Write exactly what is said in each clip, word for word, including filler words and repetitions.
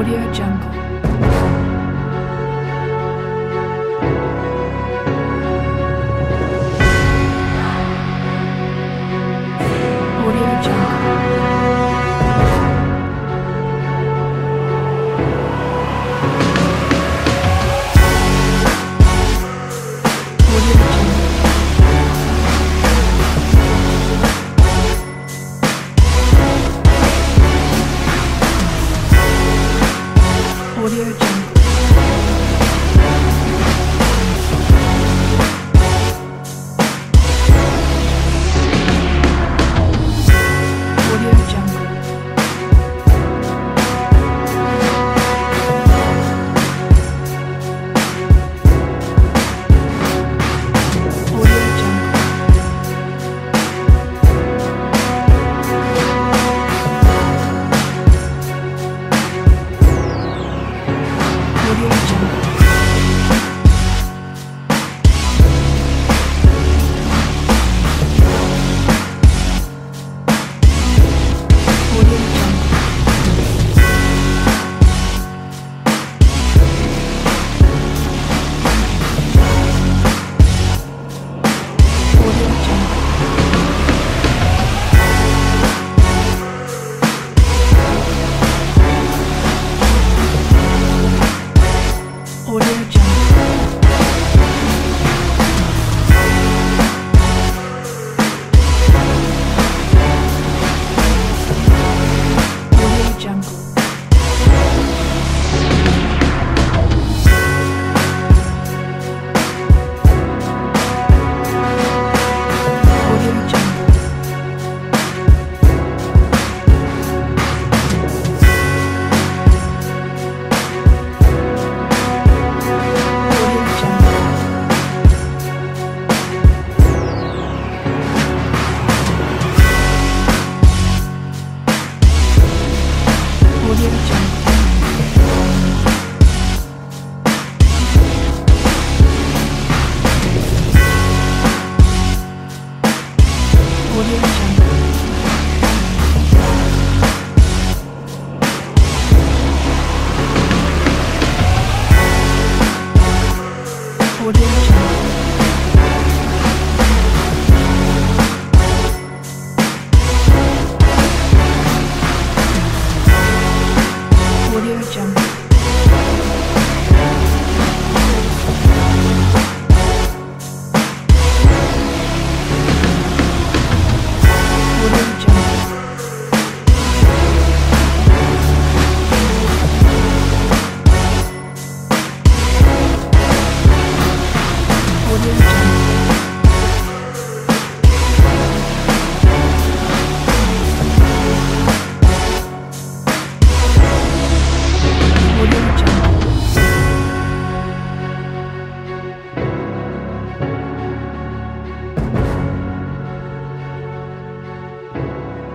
AudioJungle.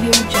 AudioJungle.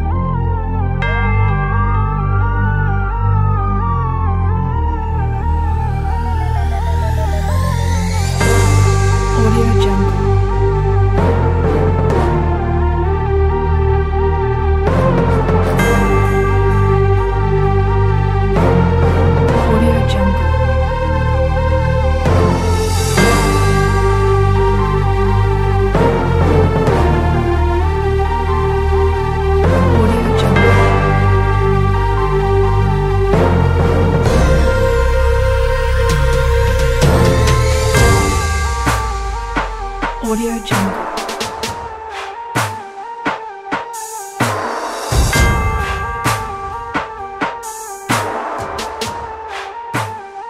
AudioJungle. AudioJungle. AudioJungle. AudioJungle. AudioJungle.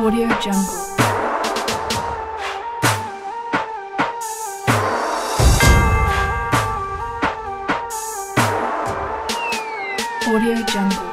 AudioJungle. AudioJungle. AudioJungle. AudioJungle.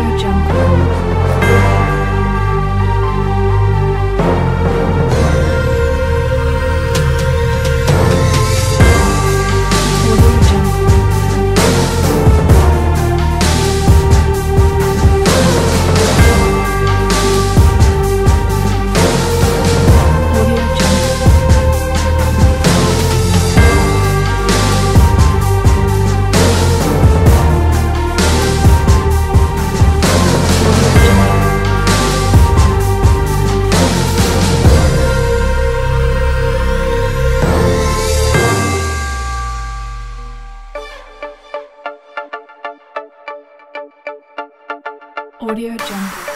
AudioJungle. AudioJungle.